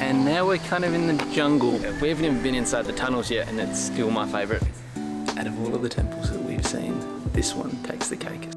And now we're kind of in the jungle. We haven't even been inside the tunnels yet, and it's still my favorite. Out of all of the temples that we've seen, this one takes the cake.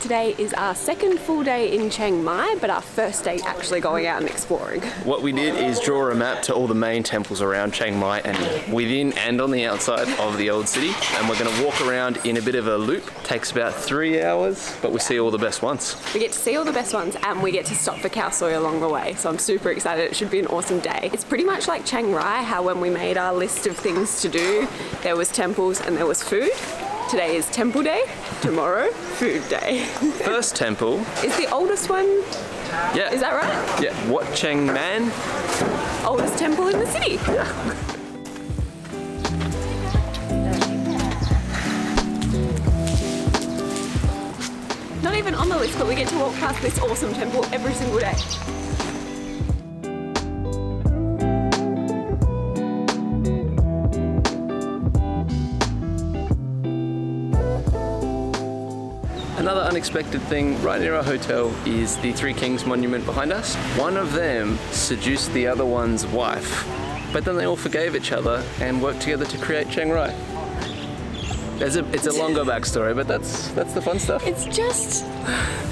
Today is our second full day in Chiang Mai, but our first day actually going out and exploring. What we did is draw a map to all the main temples around Chiang Mai and within and on the outside of the old city. And we're going to walk around in a bit of a loop. Takes about 3 hours, but we see all the best ones. We get to see all the best ones and we get to stop for khao soi along the way. So I'm super excited. It should be an awesome day. It's pretty much like Chiang Rai, how when we made our list of things to do, there was temples and there was food. Today is temple day, tomorrow food day. First temple. Is the oldest one? Yeah. Is that right? Yeah, Wat Chiang Man. Oldest temple in the city. Yeah. Not even on the list, but we get to walk past this awesome temple every single day. Another unexpected thing right near our hotel is the Three Kings Monument behind us. One of them seduced the other one's wife, but then they all forgave each other and worked together to create Chiang Rai. It's a longer backstory, but that's the fun stuff. It's just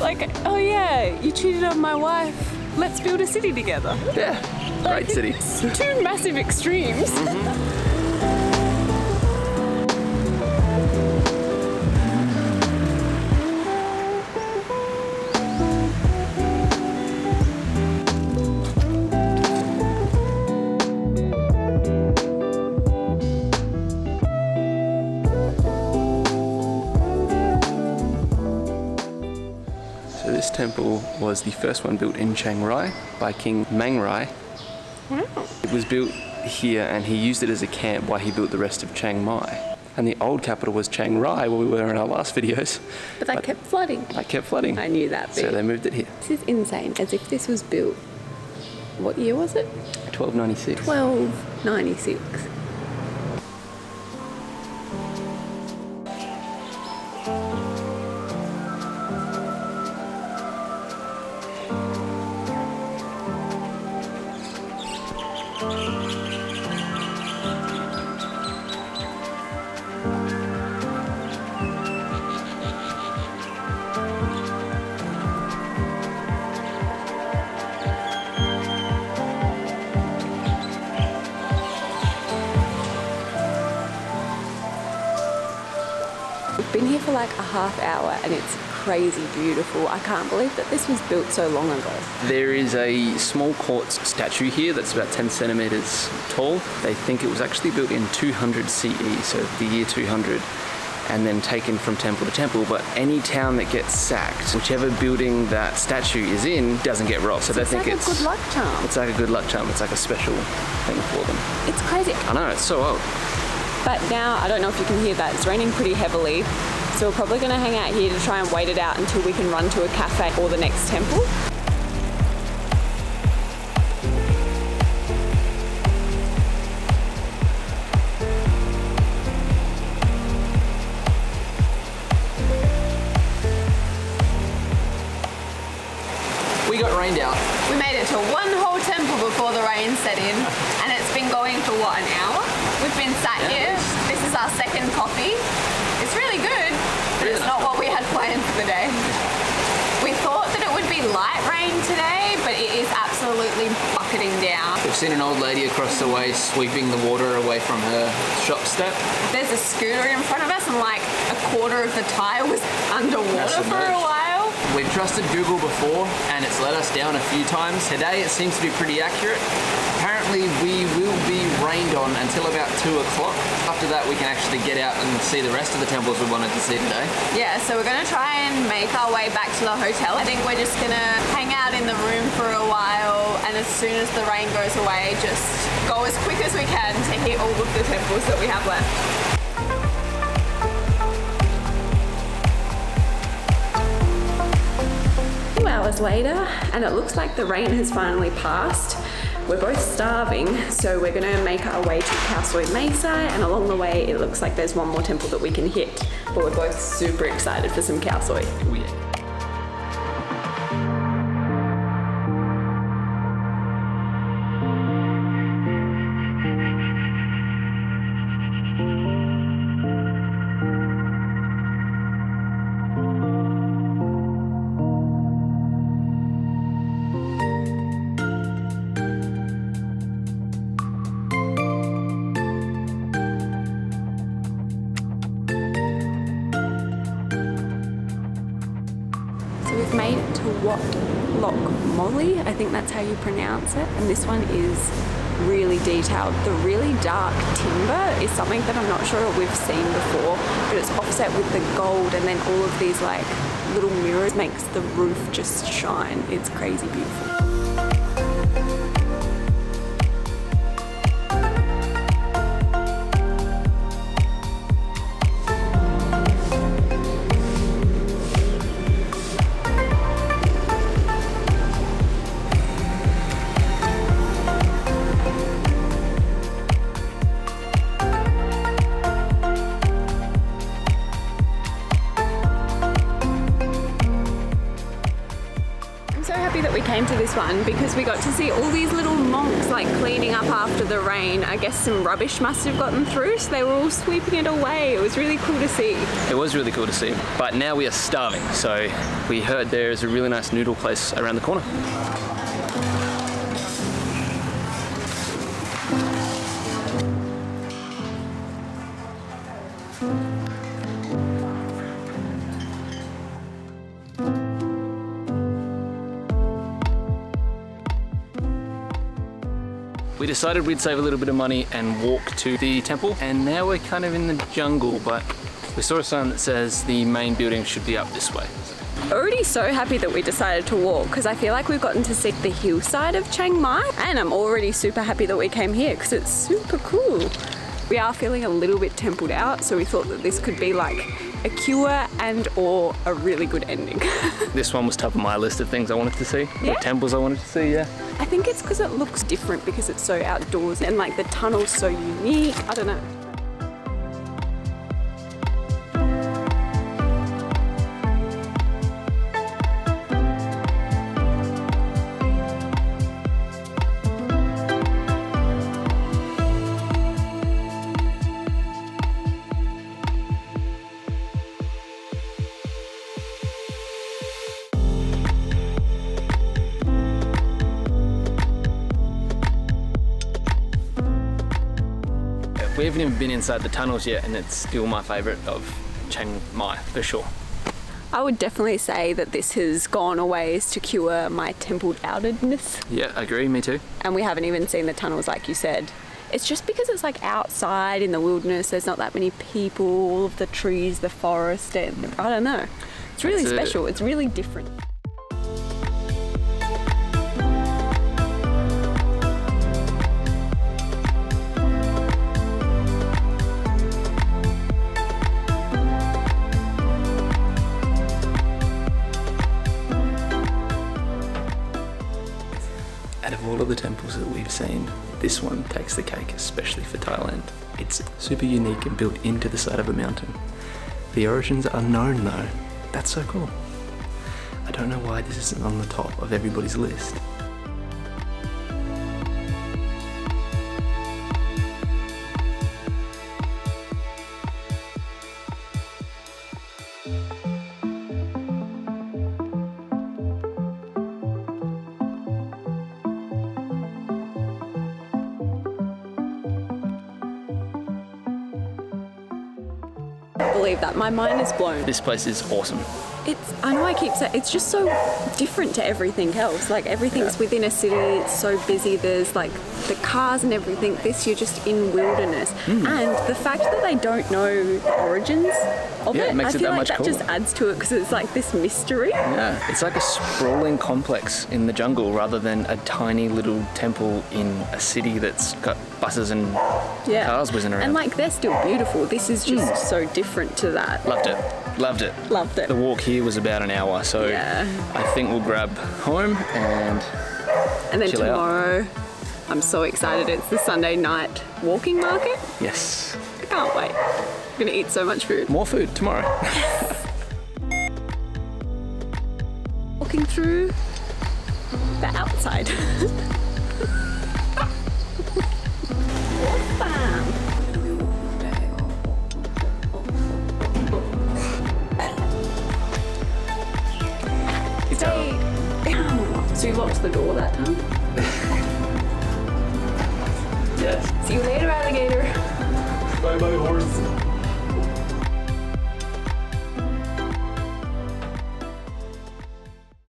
like, oh yeah, you cheated on my wife, let's build a city together. Yeah, like, great city. Two massive extremes. Mm-hmm. This temple was the first one built in Chiang Rai by King Mang Rai. Wow. It was built here and he used it as a camp while he built the rest of Chiang Mai. And the old capital was Chiang Rai, where we were in our last videos. But that kept flooding. That kept flooding. I knew that bit. So they moved it here. This is insane, as if this was built, what year was it? 1296. 1296. Been here for like a half hour and it's crazy beautiful. I can't believe that this was built so long ago. There is a small quartz statue here that's about 10 centimeters tall. They think it was actually built in 200 CE, so the year 200, and then taken from temple to temple. But any town that gets sacked, whichever building that statue is in, doesn't get robbed. So they think it's like a good luck charm. It's like a good luck charm. It's like a special thing for them. It's crazy. I know, it's so old. But now, I don't know if you can hear that, it's raining pretty heavily. So we're probably gonna hang out here to try and wait it out until we can run to a cafe or the next temple. We got rained out. We made it to one whole temple before the rain set in, and it's been going for what, an hour? We've been sat here. This is our second coffee. It's really good, but it's not what we had planned for the day. We thought that it would be light rain today, but it is absolutely bucketing down. We've seen an old lady across the way sweeping the water away from her shop step. There's a scooter in front of us and like a quarter of the tire was underwater for a while. We've trusted Google before and it's let us down a few times. Today it seems to be pretty accurate. Apparently we will be rained on until about 2 o'clock. After that we can actually get out and see the rest of the temples we wanted to see today. Yeah, so we're gonna try and make our way back to the hotel. I think we're just gonna hang out in the room for a while, and as soon as the rain goes away, just go as quick as we can to hit all of the temples that we have left. A few hours later, and it looks like the rain has finally passed. We're both starving, so we're gonna make our way to Khao Soi Mesa, and along the way it looks like there's one more temple that we can hit, but we're both super excited for some Khao Soi. Wat Chiang Man, I think that's how you pronounce it, and this one is really detailed. The really dark timber is something that I'm not sure we've seen before, but it's offset with the gold, and then all of these like little mirrors makes the roof just shine. It's crazy beautiful. To this one because we got to see all these little monks like cleaning up after the rain. I guess some rubbish must have gotten through, so they were all sweeping it away. It was really cool to see. It was really cool to see, but now we are starving, so we heard there is a really nice noodle place around the corner. We decided we'd save a little bit of money and walk to the temple, and now we're kind of in the jungle, but we saw a sign that says the main building should be up this way. Already so happy that we decided to walk, because I feel like we've gotten to see the hillside of Chiang Mai, and I'm already super happy that we came here because it's super cool. We are feeling a little bit templed out, so we thought that this could be like a cure and or a really good ending. This one was top of my list of things I wanted to see. Yeah? What temples I wanted to see, yeah. I think it's because it looks different because it's so outdoors and like the tunnel's so unique. I don't know. We haven't even been inside the tunnels yet, and it's still my favourite of Chiang Mai, for sure. I would definitely say that this has gone a ways to cure my templed outedness. Yeah, I agree, me too. And we haven't even seen the tunnels like you said. It's just because it's like outside in the wilderness, there's not that many people, all of the trees, the forest, and I don't know. It's really special, it's really different. Out of all of the temples that we've seen, this one takes the cake, especially for Thailand. It's super unique and built into the side of a mountain. The origins are unknown though. That's so cool. I don't know why this isn't on the top of everybody's list. Believe that. My mind is blown. This place is awesome. I know I keep saying, it's just so different to everything else. Like everything's within a city, it's so busy, there's like the cars and everything. This, you're just in wilderness. And the fact that they don't know the origins of it makes I feel like that cooler. Just adds to it because it's like this mystery. Yeah, it's like a sprawling complex in the jungle rather than a tiny little temple in a city that's got buses and cars whizzing around. And like they're still beautiful. This is just so different to that. Loved it. Loved it. Loved it. The walk here was about an hour, so I think we'll grab home and then chill tomorrow out. I'm so excited. It's the Sunday night walking market. Yes. I can't wait. I'm gonna eat so much food. More food tomorrow. Yes. Walking through the outside. So you locked the door that time? Yes. See you later, alligator. Bye bye, horse.